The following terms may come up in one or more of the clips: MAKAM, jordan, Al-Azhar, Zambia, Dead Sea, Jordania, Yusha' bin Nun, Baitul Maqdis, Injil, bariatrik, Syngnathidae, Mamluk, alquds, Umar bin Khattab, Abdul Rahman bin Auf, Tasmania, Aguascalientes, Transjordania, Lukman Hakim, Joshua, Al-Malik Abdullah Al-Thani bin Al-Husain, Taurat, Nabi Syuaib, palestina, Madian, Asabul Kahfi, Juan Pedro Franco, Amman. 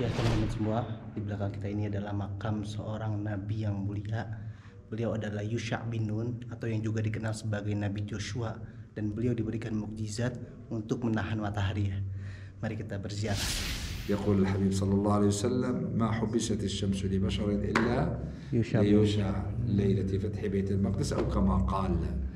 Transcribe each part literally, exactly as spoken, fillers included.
Ya teman-teman semua, di belakang kita ini adalah makam seorang nabi yang mulia. Beliau adalah Yusha' bin Nun atau yang juga dikenal sebagai Nabi Joshua, dan beliau diberikan mukjizat untuk menahan matahari. Mari kita berziarah. Yaqul al-Habib sallallahu alaihi wasallam, ma hubisat asy-syamsu li basharin illa Yusha' lailati fathi Baitul Maqdis atau kama qala.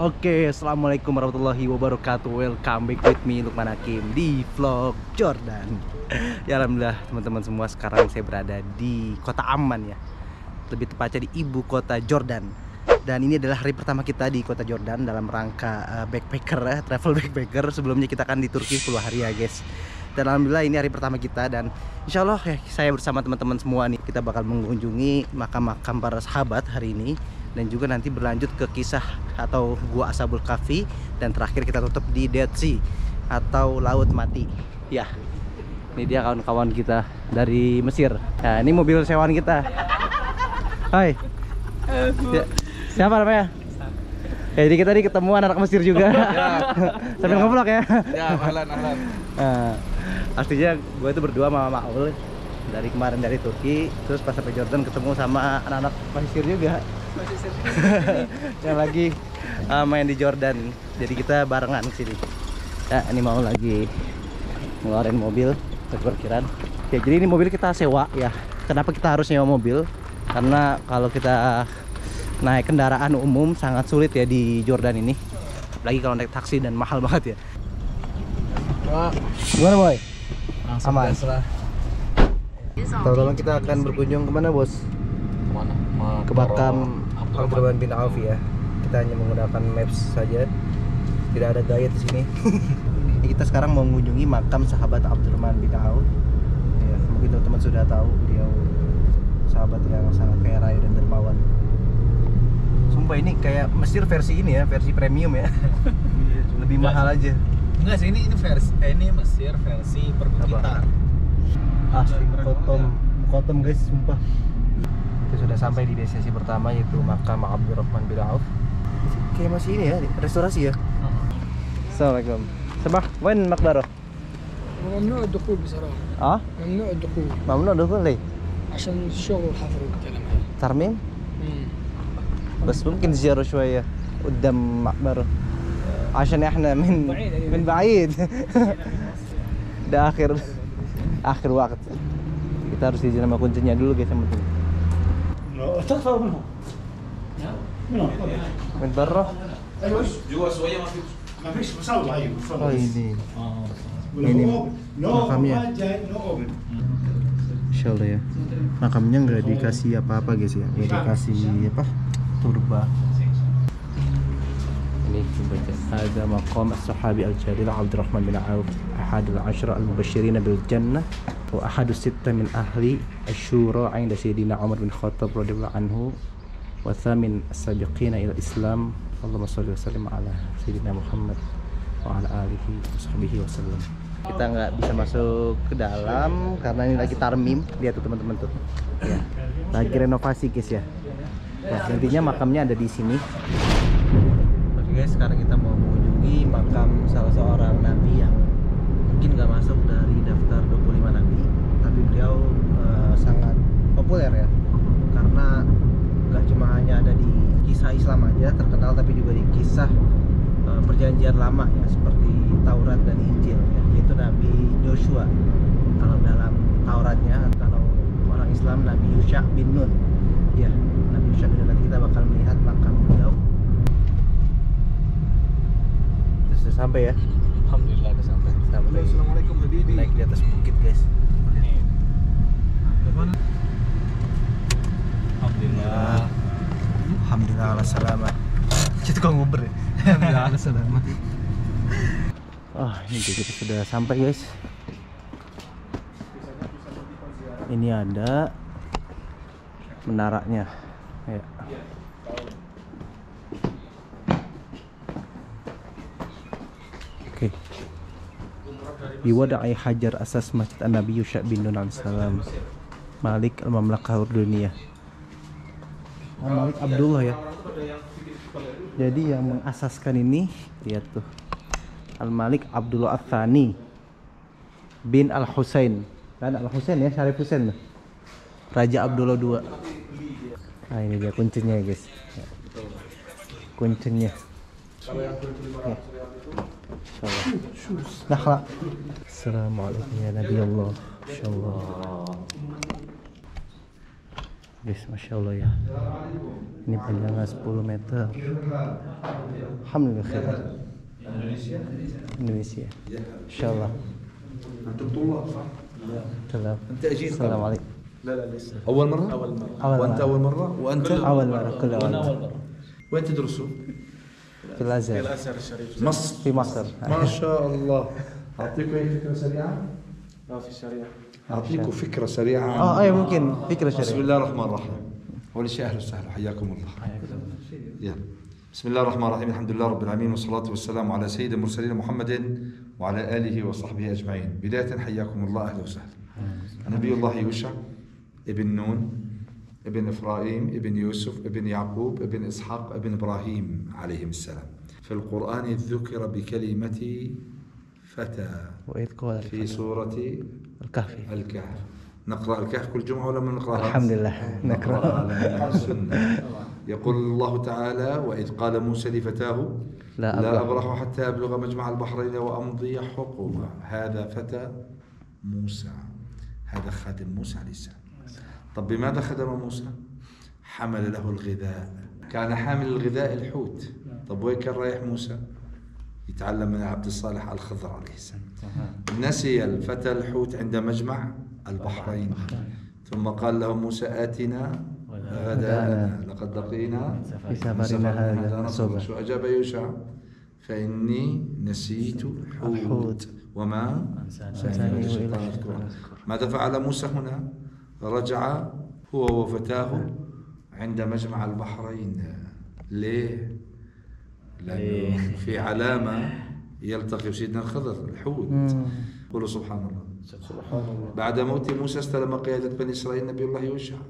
Oke, okay, assalamualaikum warahmatullahi wabarakatuh. Welcome back with me, Lukman Hakim, di vlog Jordan. Ya alhamdulillah teman-teman semua, sekarang saya berada di kota Amman ya. Lebih tepatnya di ibu kota Jordan. Dan ini adalah hari pertama kita di kota Jordan dalam rangka uh, backpacker ya, travel backpacker. Sebelumnya kita kan di Turki sepuluh hari ya guys. Dan alhamdulillah ini hari pertama kita, dan insya Allah ya, saya bersama teman-teman semua nih, kita bakal mengunjungi makam-makam para sahabat hari ini. Dan juga nanti berlanjut ke kisah atau gua Asabul Kahfi, dan terakhir kita tutup di Dead Sea atau Laut Mati. Ya, ini dia kawan-kawan kita dari Mesir. Nah, ini mobil sewaan kita. Hai. Ya, siapa namanya? Ya, jadi kita tadi ketemu anak Mesir juga. Sambil ya. Ngevlog ya. Ya, ahlan ahlan. Nah, artinya gue itu berdua sama Maul dari kemarin dari Turki, terus pas sampai Jordan ketemu sama anak-anak Mesir juga. Yang lagi uh, main di Jordan, jadi kita barengan sini. Nah, ini mau lagi ngeluarin mobil ke parkiran. Ya, jadi ini mobil kita sewa ya. Kenapa kita harus nyewa mobil? Karena kalau kita naik kendaraan umum sangat sulit ya di Jordan ini. Apalagi kalau naik taksi, dan mahal banget ya. Wah. Gimana boy? Langsung aman. Tahun-tahun kita akan berkunjung kemana bos? Kemana? Ke makam Abdul Rahman bin Auf ya. Kita hanya menggunakan maps saja, tidak ada guide di sini. Kita sekarang mengunjungi makam sahabat Abdul Rahman bin Auf. Ya, mungkin teman-teman sudah tahu, beliau sahabat yang sangat kaya raya dan dermawan. Sumpah ini kayak Mesir versi ini ya, versi premium ya. Lebih mahal aja. Enggak sih, ini ini versi eh, ini Mesir versi perbukitan. Asli kotom, kotom guys, sumpah. Kita sudah sampai di destinasi pertama, yaitu makam Abdul Rahman bin Auf. Kayak masih ini ya, restorasi ya. Assalamualaikum. Sabah, wen makbaroh. ممنوع الدخول بصراحة. آه؟ ممنوع الدخول. ممنوع الدخول ليه؟ عشان الشغل والحفر والكلام هذا. ترميم؟ بس ممكن تزياره شوية قدام مقبره. عشان احنا من من بعيد. ده آخر آخر وقت. Kita harus izin sama kuncinya dulu guys yang penting. تطلع منهم منهم من برا ايوه جوا شويه ما فيش ما فيش مساوي ايوه طيب اه makamnya insyaallah ya, makamnya nggak dikasih apa-apa guys ya, nggak dikasih apa turba. Ini baca ada maqam as-sahabi al-jalil Abdurrahman bin Auf, ahad al-ashra al-mubashirin bil jannah wa ahad as-sittah min ahli asy-syura 'inda sayyidina Umar bin Khattab radhiyallahu anhu wa thamin as-sabiqina ila al-islam. Allahumma shalli wa sallim ala sayyidina Muhammad wa ala alihi washabihi wasallam. Kita nggak bisa masuk ke dalam karena ini lagi tarmim. Lihat tuh teman-teman tuh. Ya. Lagi renovasi guys ya. Nah, intinya makamnya ada di sini. Guys, sekarang kita mau mengunjungi makam salah seorang nabi yang mungkin nggak masuk dari daftar dua puluh lima nabi, tapi beliau uh, sangat populer ya, karena nggak cuma hanya ada di kisah Islam aja terkenal, tapi juga di kisah uh, perjanjian lama ya, seperti Taurat dan Injil ya, yaitu Nabi Joshua kalau dalam Tauratnya, kalau orang Islam Nabi Yusha' bin Nun ya, Nabi Yusha' bin Nun. Nanti kita bakal melihat makam beliau. Sudah sampai ya? Alhamdulillah sudah sampai. Sampai. Assalamualaikum habibi. Naik di atas bukit guys. Alhamdulillah. Alhamdulillah ala salamah. Itu kok ngobrol ya? Alhamdulillah ala salamah. Oh, ini kita sudah sampai guys. Ini ada menaranya. Ya. Oke. Di wada'i hajar asas masjid An-Nabi Yusha' bin Nun alaihissalam. Malik al-Mamluk Dunia. Oh, Malik Abdullah ya. Jadi yang mengasaskan ini, lihat tuh, Al-Malik Abdullah Al-Thani bin Al-Husain. Kan Al-Husain ya, Syarif Husain. Raja Abdullah kedua. Nah ini dia kuncinya ya guys. Kuncinya. Nah, assalamualaikum ya Nabi Allah. Masya Allah. Guys, Masya Allah ya. Ini panjangnya sepuluh meter. Alhamdulillah khairan. Indonesia. Masya Allah. Assalamualaikum. أول مرة؟ وأنت أول مرة؟ وأنت أول مرة كل مرة. وين تدرسون؟ في الازهر. في الازهر الشريف. مصر. في مصر. ما شاء الله. أعطيكم فكرة سريعة؟ لا في سريعة. أعطيكم فكرة سريعة. آه أي ممكن فكرة سريعة. بسم الله الرحمن الرحيم. أول شيء أهلا وسهلا حياكم الله. يلا. بسم الله الرحمن الرحيم الحمد لله رب العالمين والصلاة والسلام على سيد المرسلين محمد وعلى آله وصحبه أجمعين. بداية حياكم الله أهلا وسهلا. نبي الله يوشع ابن نون ابن إفرايم ابن يوسف ابن يعقوب ابن إسحاق ابن إبراهيم عليهم السلام. في القرآن ذكر بكلمة فتى في سورة الكهف. الكهف نقرأ الكهف كل جمعة ولا ما نقرأها؟ الحمد لله نقرأها على السنة. يقول الله تعالى وإذ قال موسى لفتاه لا أبرح حتى أبلغ مجمع البحرين وأمضي حقبا. هذا فتى موسى، هذا خادم موسى عليه السلام. طب بماذا خدم موسى؟ حمل له الغذاء، كان حامل الغذاء الحوت. طب وين كان رايح موسى؟ يتعلم من العبد الصالح الخضر عليه السلام. نسي الفتى الحوت عند مجمع البحرين ثم قال له موسى آتنا غداءنا لقد لقينا سفرنا هذا نصبا. شو أجاب يوشع؟ فإني نسيت حوت وما أنساني. ماذا فعل موسى هنا؟ رجع هو وفتاه عند مجمع البحرين. ليه؟ لأنه في علامة يلتقي سيدنا الخضر الحوت. قولوا سبحان الله. سبحان الله. بعد موت موسى استلم قيادة بني إسرائيل نبي الله يوشع.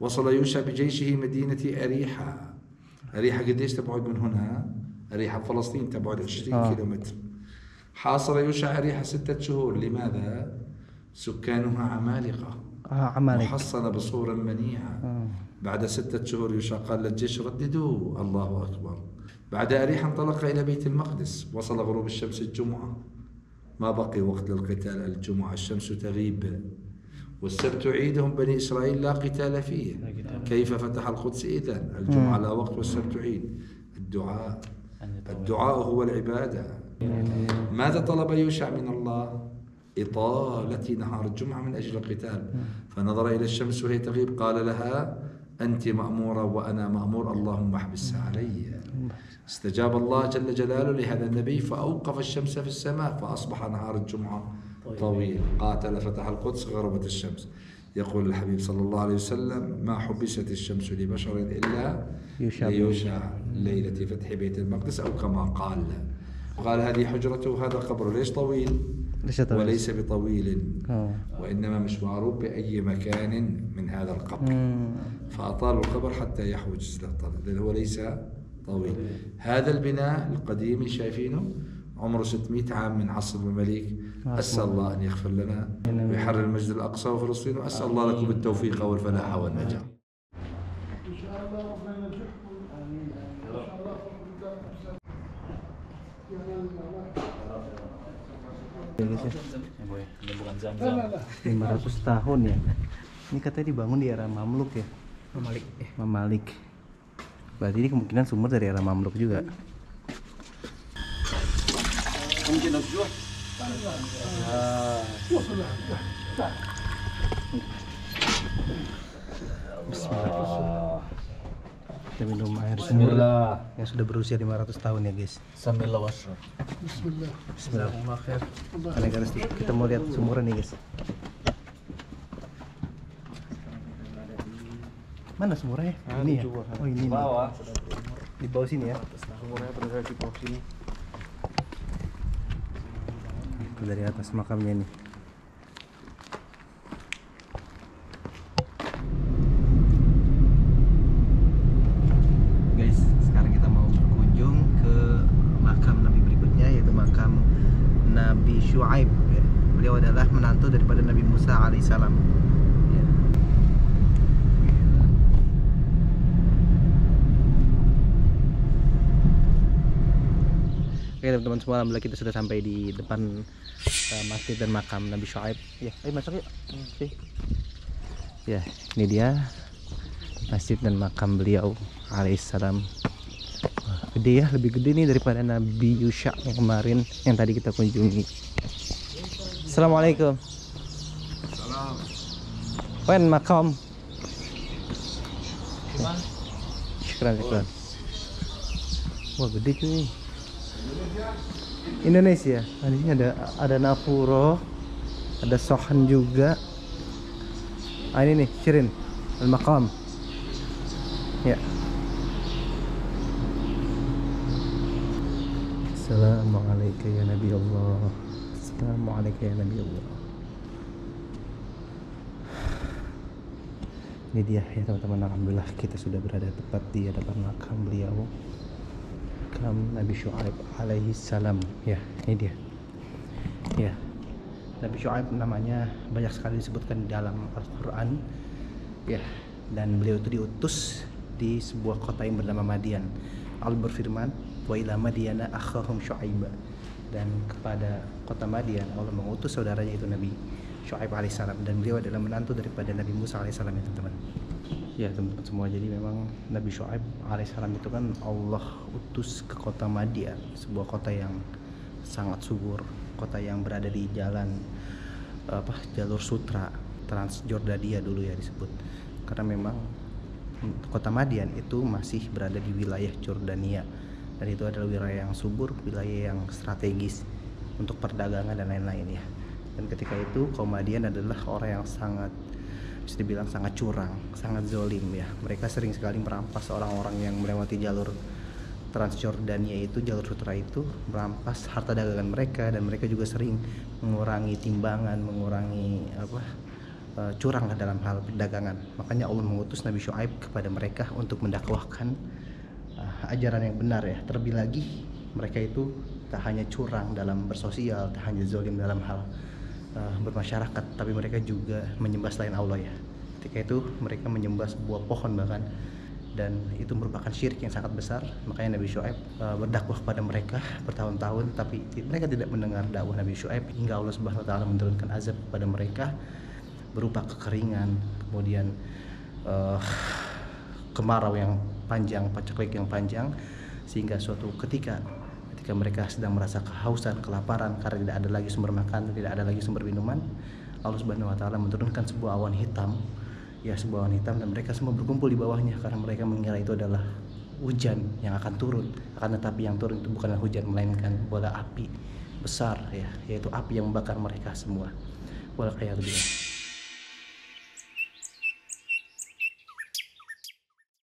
وصل يوشع بجيشه مدينة أريحة. أريحة قديش تبعد من هنا؟ أريحة فلسطين تبعد عشرين كيلومتر. حاصر يوشع أريحة ستة شهور. لماذا؟ سكانها عمالقة. محصنة بصورة منيعة. آه. بعد ستة شهور يوشع قال للجيش رددوه. الله أكبر. بعد أريحة انطلق إلى بيت المقدس. وصل غروب الشمس الجمعة. ما بقي وقت للقتال. الجمعة الشمس تغيب والسبت عيدهم بني إسرائيل لا قتال فيه. كيف فتح القدس إذن؟ الجمعة لا وقت والسبت عيد. الدعاء، الدعاء هو العبادة. ماذا طلب يوشع من الله؟ إطالة نهار الجمعة من أجل القتال. فنظر إلى الشمس وهي تغيب قال لها أنت مأمورة وأنا مأمور، اللهم احبسها علي. استجاب الله جل جلاله لهذا النبي فأوقف الشمس في السماء فأصبح نهار الجمعة طويل. قاتل فتح القدس غربت الشمس. يقول الحبيب صلى الله عليه وسلم ما حبست الشمس لبشر إلا ليوشع ليلة فتح بيت المقدس أو كما قال. قال هذه حجرته وهذا قبره. ليش طويل؟ وليس بطويل وإنما مشواره بأي مكان من هذا القبر. فأطال القبر حتى يحوج لأطال. هو ليس طويل. هذا البناء القديم شايفينه عمره ستمئة عام من عصر المماليك. أسأل الله أن يغفر لنا ويحرر المجد الأقصى وفلسطين. وأسأل الله لكم التوفيق والفلاح والنجاح. إن شاء الله ربنا ينجحكم. آمين. إن شاء الله lima ratus tahun ya. Ini katanya dibangun di era Mamluk ya. Mamalik. Mamalik. Berarti ini kemungkinan sumber dari era Mamluk juga. Mungkin Joshua. Bismillah. Kita minum air sumur yang sudah berusia lima ratus tahun ya guys. Bismillah. Bismillahirrahmanirrahim. Kita mau lihat sumurnya nih guys. Mana sumurnya? Ini ya. Oh ini. Di bawah sini ya. Sumurnya berada di bawah sini. Dari atas makamnya nih. Guys, sekarang kita mau Syuaib. Beliau adalah menantu daripada Nabi Musa alaihissalam. Oke teman-teman semua, alhamdulillah kita sudah sampai di depan uh, masjid dan makam Nabi Syuaib. Ya, ayo masuk yuk. Ya, ini dia masjid dan makam beliau alaihissalam. Wah, gede ya, lebih gede nih daripada Nabi Yusha' yang kemarin yang tadi kita kunjungi. Assalamualaikum. Salam. Wen makam. Syukran, syukran. Wah, gede cuy. Indonesia. Ini ada ada nafuro, ada sohan juga. Ah, ini nih Syirin Al-Maqam. Ya. Assalamualaikum ya Nabi Allah. Assalamualaikum ya Nabi Allah. Ini dia ya teman-teman, alhamdulillah kita sudah berada tepat di hadapan makam beliau, makam Nabi Syuaib alaihi salam. Ya, ini dia. Ya. Nabi Syuaib namanya banyak sekali disebutkan dalam Al-Qur'an. Ya, dan beliau itu diutus di sebuah kota yang bernama Madian. Allah berfirman, "Wa ila Madiana akhahum Syuaib." Dan kepada kota Madian Allah mengutus saudaranya itu Nabi Syuaib alaihi salam, dan beliau adalah menantu daripada Nabi Musa alaihi salam ya, teman-teman. Ya, teman-teman semua, jadi memang Nabi Syuaib alaihi salam itu kan Allah utus ke kota Madian, sebuah kota yang sangat subur, kota yang berada di jalan apa jalur sutra Transjordania dulu ya disebut, karena memang kota Madian itu masih berada di wilayah Jordania, dan itu adalah wilayah yang subur, wilayah yang strategis untuk perdagangan dan lain-lain ya. Dan ketika itu kaum Madian adalah orang yang sangat, bisa dibilang sangat curang, sangat zolim ya. Mereka sering sekali merampas orang-orang yang melewati jalur Transjordania itu, jalur sutra itu, merampas harta dagangan mereka, dan mereka juga sering mengurangi timbangan, mengurangi apa uh, curang dalam hal perdagangan. Makanya Allah mengutus Nabi Syuaib kepada mereka untuk mendakwahkan uh, ajaran yang benar ya. Terlebih lagi mereka itu tak hanya curang dalam bersosial, tak hanya zolim dalam hal uh, bermasyarakat, tapi mereka juga menyembah selain Allah ya. Ketika itu mereka menyembah sebuah pohon bahkan, dan itu merupakan syirik yang sangat besar. Makanya Nabi Syuaib uh, berdakwah kepada mereka bertahun-tahun, tapi mereka tidak mendengar dakwah Nabi Syuaib, hingga Allah Subhanahu wa taala menurunkan azab kepada mereka berupa kekeringan, kemudian uh, kemarau yang panjang, paceklik yang panjang, sehingga suatu ketika ketika mereka sedang merasa kehausan, kelaparan karena tidak ada lagi sumber makan, tidak ada lagi sumber minuman, Allah Subhanahu wa taala menurunkan sebuah awan hitam. Ya, sebuah awan hitam, dan mereka semua berkumpul di bawahnya karena mereka mengira itu adalah hujan yang akan turun. Akan tetapi yang turun itu bukanlah hujan, melainkan bola api besar ya, yaitu api yang membakar mereka semua. Wal a'yadzubillah.